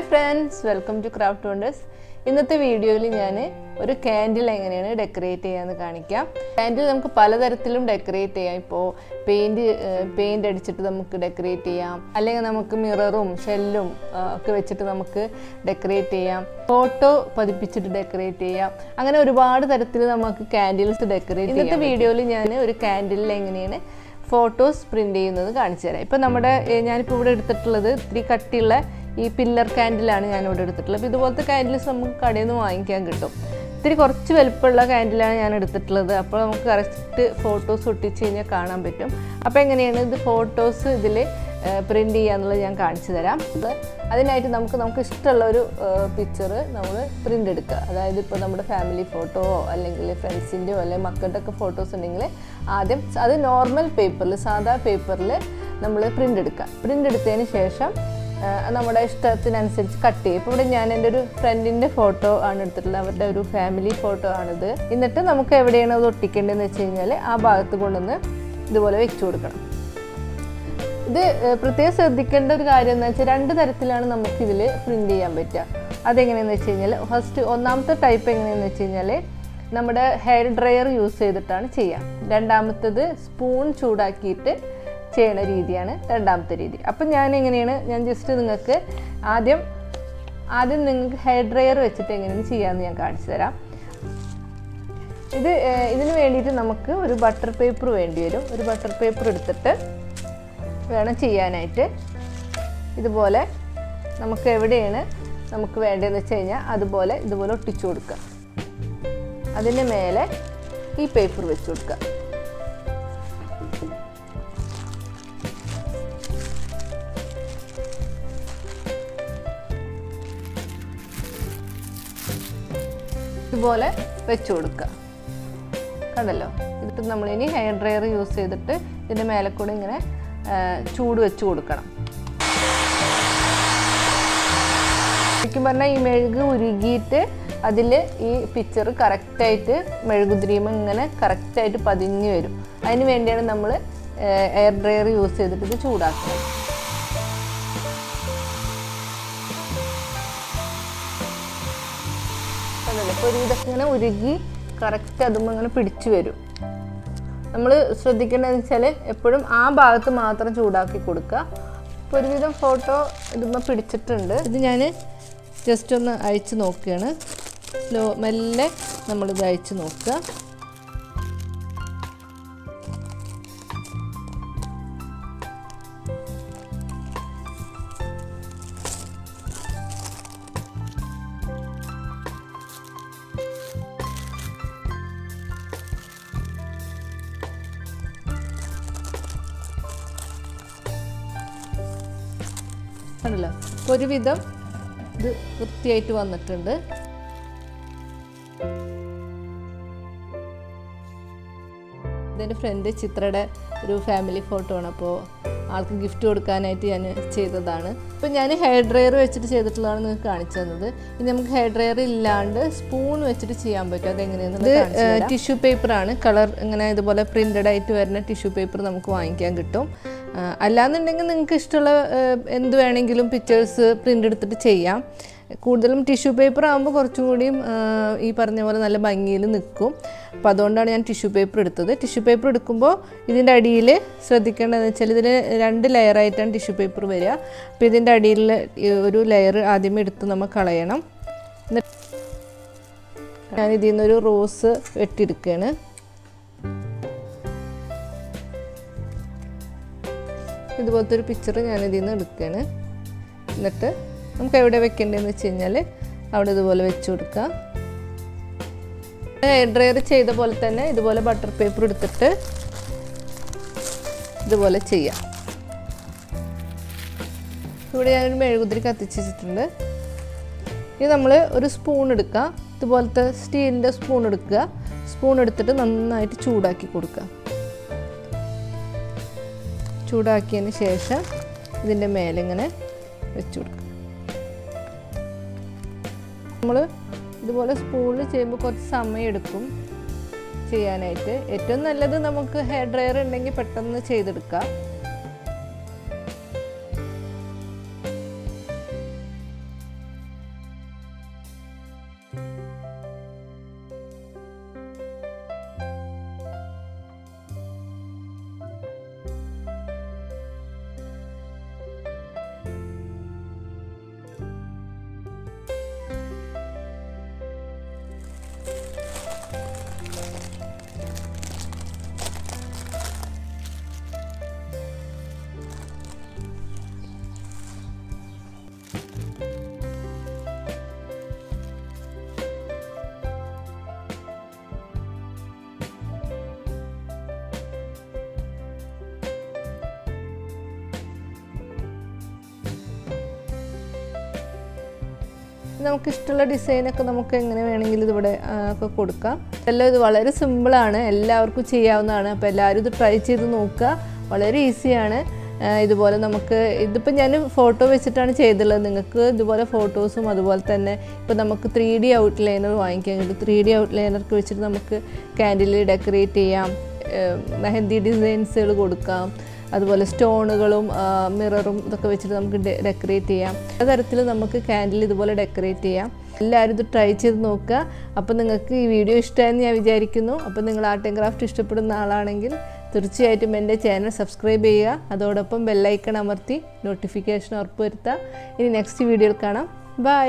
Hi friends, welcome to Craft Wonders. In this video, I will decorate a candle. We decorate a candle. Paint decorate a mirror, shell, decorate a photo, decorate a candle. In this video, I will decorate a candle. Photos print in the Ganjara. Panamada, Yan put the leather, three cutilla, e pillar candle and ordered the club. It was the candles some cardino and cangato. Three or two elpella candle and the leather, upon correct photos would teach in a carnam bitum. Upon the photos, delay, printy and la young canchera. Other night, Namka Crystal picture, number printed either Panamada family photo, a lingle, friends in the Makataka photos in English. That's a normal paper, Sada paper, we printed. Printed we cut tape. We have a friend's photo and a family photo. We have a ticket in the chain. We have a ticket in the chain. This is the garden that is printed. First, we type in നമ്മുടെ hair dryer use ചെയ്തിട്ടാണ് ചെയ്യാം. രണ്ടാമത്തേത് spoon ചൂടാക്കിയിട്ട് ചെയ്യുന്ന രീതിയാണ് രണ്ടാമത്തെ രീതി. അപ്പോൾ ഞാൻ എങ്ങനെയാണ് ഞാൻ ജസ്റ്റ് നിങ്ങൾക്ക് ആദ്യം നിങ്ങൾക്ക് ഹെയർ ഡ്രയർ വെച്ചിട്ട് എങ്ങനെയാണ് ചെയ്യാന്ന് ഞാൻ കാണിച്ചു തരാം. ഇത് ഇതിനു വേണ്ടിയിട്ട് നമുക്ക് ഒരു ബട്ടർ പേപ്പർ വേണ്ടിവരും. ഒരു ബട്ടർ പേപ്പർ എടുത്തിട്ട് വേണം ചെയ്യാനായിട്ട്. ഇതുപോലെ നമുക്ക് എവിടെയാണ് നമുക്ക് വേണ്ടതെന്ന് വെച്ചാൽ അതുപോലെ ഇതുപോലെ ഒട്ടിച്ചു കൊടുക്കുക. അതിനെ മേലെ ഈ പേപ്പർ വെച്ച് കൊടുക്കുക. ഇതുപോലെ വെച്ച് കൊടുക്കുക. കണ്ടല്ലോ? ഇതിട്ട് നമ്മൾ ഇനി ഹെയർ ഡ്രയർ യൂസ് ചെയ്തിട്ട് ഇതിന്റെ മേലെ കൂടി ഇങ്ങനെ ചൂട് വെച്ച് കൊടുക്കണം. ശരിക്കും പറഞ്ഞാൽ ഈ മെഴുക് ഉരുകിയിട്ട് അതിൽ ഈ പിക്ചർ കറക്റ്റ് ആയിട്ട് മെഴുകുതിരിയും ഇങ്ങനെ കറക്റ്റ് ആയിട്ട് പതിഞ്ഞു വരും. അതിനു വേണ്ടിയാണ് നമ്മൾ എയർ ഡ്രയർ യൂസ് ചെയ്തിട്ട് ഇത് ചൂടാക്കുന്നത്. അതാണ് ഇപ്പോൾ ഇതൊക്കെ ഇങ്ങനെ ഉരുകി കറക്റ്റ് അതും ഇങ്ങനെ പിടിച്ചു വരും. നമ്മൾ ശ്രദ്ധിക്കേണ്ടതെന്ന് വെച്ചാൽ എപ്പോഴും ആ ഭാഗത്ത് മാത്രം ചൂടാക്കി കൊടുക്കുക. ഇപ്പോൾ ഒരുവിധം ഫോട്ടോ ഇതുമ്പോൾ പിടിച്ചിട്ടുണ്ട്. ഇത് ഞാൻ ജസ്റ്റ് ഒന്ന് അഴിച്ചു നോക്കുകയാണ്. സ്ലോ മെല്ലെ നമ്മളിത് അഴിച്ചു നോക്കുക. കണ്ടല്ലോ? ഒരുവിധം ഇത് വൃത്തിയായിട്ട് വന്നിട്ടുണ്ട്. എൻ്റെ ഫ്രണ്ട് ചിത്രയുടെ ഒരു ഫാമിലി ഫോട്ടോ ആണ്. അപ്പോൾ ആൾക്ക് ഗിഫ്റ്റ് കൊടുക്കാനായിട്ട് ഞാൻ ചെയ്തതാണ്. അപ്പോൾ ഞാൻ ഹെയർ ഡ്രയർ വെച്ചിട്ട് ചെയ്തിട്ടുള്ളതാണ് നിങ്ങൾക്ക് കാണിച്ചു തന്നത്. ഇനി നമുക്ക് ഹെയർ ഡ്രയർ ഇല്ലാണ്ട് സ്പൂൺ വെച്ചിട്ട് ചെയ്യാൻ പറ്റും. അതെങ്ങനെയാണെന്ന് ടിഷ്യൂ പേപ്പറാണ്. കളർ ഇങ്ങനെ ഇതുപോലെ പ്രിൻ്റഡ് ആയിട്ട് വരുന്ന ടിഷ്യൂ പേപ്പർ നമുക്ക് വാങ്ങിക്കാൻ കിട്ടും. അല്ലാന്നുണ്ടെങ്കിൽ നിങ്ങൾക്ക് ഇഷ്ടമുള്ള എന്ത് വേണമെങ്കിലും പിക്ചേഴ്സ് പ്രിൻ്റ് എടുത്തിട്ട് ചെയ്യാം. കൂടുതലും ടിഷ്യൂ പേപ്പർ ആകുമ്പോൾ കുറച്ചും കൂടിയും ഈ പറഞ്ഞ പോലെ നല്ല ഭംഗിയിൽ നിൽക്കും. അപ്പോൾ അതുകൊണ്ടാണ് ഞാൻ ടിഷ്യൂ പേപ്പർ എടുത്തത്. ടിഷ്യൂ പേപ്പർ എടുക്കുമ്പോൾ ഇതിൻ്റെ അടിയിൽ ശ്രദ്ധിക്കേണ്ടതെന്ന് വെച്ചാൽ ഇതിൽ രണ്ട് ലെയറായിട്ടാണ് ടിഷ്യൂ പേപ്പർ വരിക. അപ്പോൾ ഇതിൻ്റെ അടിയിൽ ഒരു ലെയർ ആദ്യമേ എടുത്ത് നമ്മൾ കളയണം. ഞാനിതിൽ നിന്നൊരു റോസ് വെട്ടിയെടുക്കുകയാണ്. ഇതുപോലത്തെ ഒരു പിക്ചർ ഞാനിതിൽ നിന്ന് എടുക്കുകയാണ്. എന്നിട്ട് നമുക്ക് എവിടെ വെക്കേണ്ടതെന്ന് വെച്ച് കഴിഞ്ഞാൽ അവിടെ ഇതുപോലെ വെച്ച് കൊടുക്കുക. ഹെയർ ഡ്രയർ ചെയ്ത പോലെ തന്നെ ഇതുപോലെ ബട്ടർ പേപ്പർ എടുത്തിട്ട് ഇതുപോലെ ചെയ്യാം. ഇവിടെ ഞാനൊരു മെഴുകുതിരി കത്തിച്ചിട്ടുണ്ട്. ഇനി നമ്മൾ ഒരു സ്പൂൺ എടുക്കുക. ഇതുപോലത്തെ സ്റ്റീലിൻ്റെ സ്പൂൺ എടുക്കുക. സ്പൂൺ എടുത്തിട്ട് നന്നായിട്ട് ചൂടാക്കി കൊടുക്കുക. ചൂടാക്കിയതിന് ശേഷം ഇതിൻ്റെ മേലെ ഇങ്ങനെ വെച്ച് കൊടുക്കുക. നമ്മൾ ഇതുപോലെ സ്പൂണിൽ ചെയ്യുമ്പോൾ കുറച്ച് സമയമെടുക്കും ചെയ്യാനായിട്ട്. ഏറ്റവും നല്ലത് നമുക്ക് ഹെയർ ഡ്രയർ ഉണ്ടെങ്കിൽ പെട്ടെന്ന് ചെയ്തെടുക്കാം. നമുക്കിഷ്ടമുള്ള ഡിസൈനൊക്കെ നമുക്ക് എങ്ങനെ വേണമെങ്കിലും ഇതിവിടെ ഒക്കെ കൊടുക്കാം. എല്ലാം ഇത് വളരെ സിമ്പിളാണ്, എല്ലാവർക്കും ചെയ്യാവുന്നതാണ്. അപ്പോൾ എല്ലാവരും ഇത് ട്രൈ ചെയ്ത് നോക്കുക, വളരെ ഈസിയാണ്. ഇതുപോലെ നമുക്ക് ഇതിപ്പോൾ ഞാൻ ഫോട്ടോ വെച്ചിട്ടാണ് ചെയ്തിട്ടുള്ളത്. നിങ്ങൾക്ക് ഇതുപോലെ ഫോട്ടോസും അതുപോലെ തന്നെ ഇപ്പോൾ നമുക്ക് 3D ഔട്ട്ലൈനർ വാങ്ങിക്കാൻ കിട്ടും. 3D ഔട്ട്ലൈനർക്ക് വെച്ചിട്ട് നമുക്ക് ക്യാൻഡിൽ ഡെക്കറേറ്റ് ചെയ്യാം, മെഹന്തി ഡിസൈൻസുകൾ കൊടുക്കാം, അതുപോലെ സ്റ്റോണുകളും മിററും ഇതൊക്കെ വെച്ചിട്ട് നമുക്ക് ഡെക്കറേറ്റ് ചെയ്യാം. പല തരത്തിൽ നമുക്ക് ക്യാൻഡിൽ ഇതുപോലെ ഡെക്കറേറ്റ് ചെയ്യാം. എല്ലാവരും ഇത് ട്രൈ ചെയ്ത് നോക്കുക. അപ്പോൾ നിങ്ങൾക്ക് ഈ വീഡിയോ ഇഷ്ടമായെന്ന് ഞാൻ വിചാരിക്കുന്നു. അപ്പോൾ നിങ്ങൾ ആർട്ട് ആൻഡ് ക്രാഫ്റ്റ് ഇഷ്ടപ്പെടുന്ന ആളാണെങ്കിൽ തീർച്ചയായിട്ടും എൻ്റെ ചാനൽ സബ്സ്ക്രൈബ് ചെയ്യുക, അതോടൊപ്പം ബെല്ലൈക്കൺ അമർത്തി നോട്ടിഫിക്കേഷൻ ഉറപ്പുവരുത്തുക. ഇനി നെക്സ്റ്റ് വീഡിയോയിൽ കാണാം. ബൈ.